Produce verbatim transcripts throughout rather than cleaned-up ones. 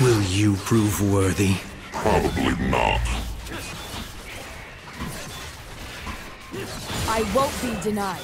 Will you prove worthy? Probably not. I won't be denied.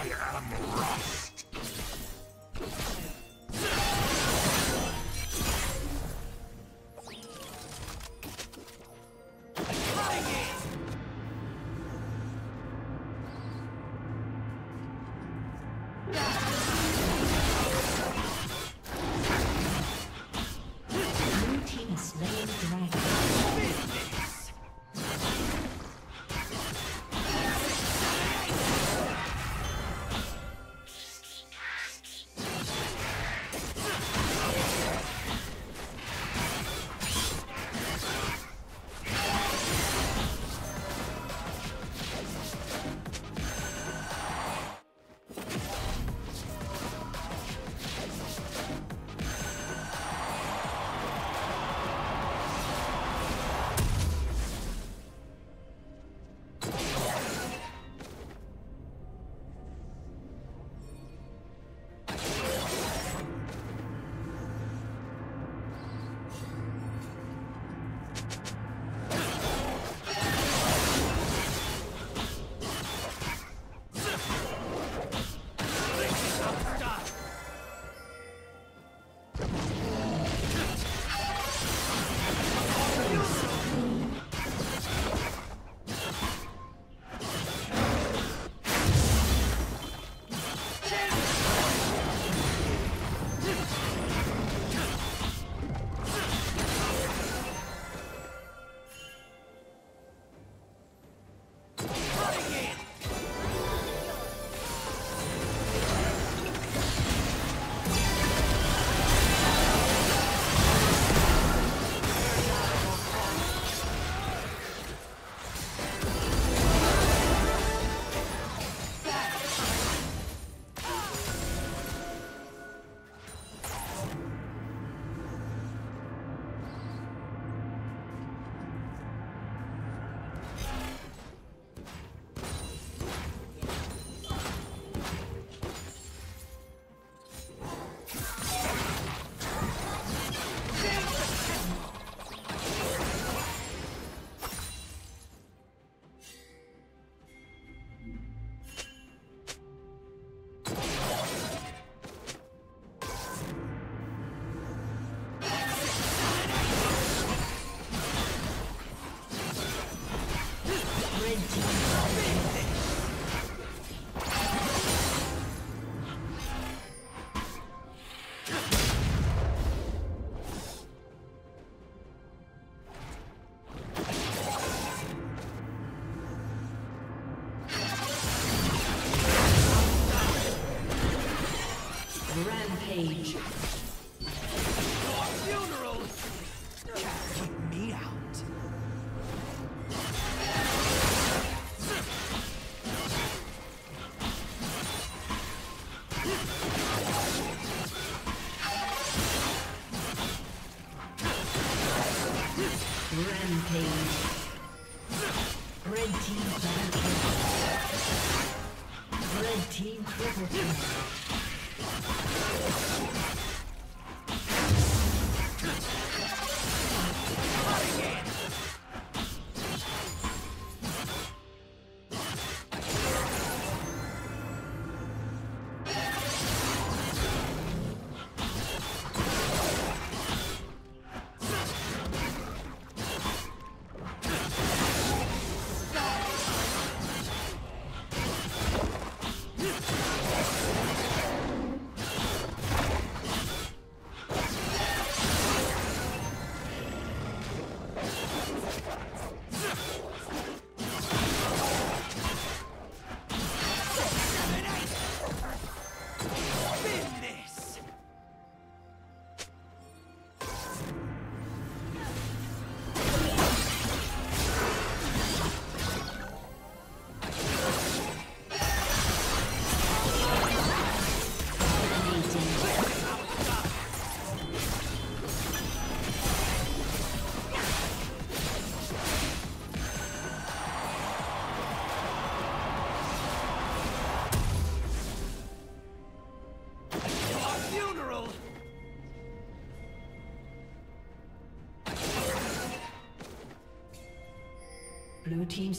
I am Rust. Rampage. Funeral! Took me out. Rampage. Red team rampage. Red team triple kill. Blue team's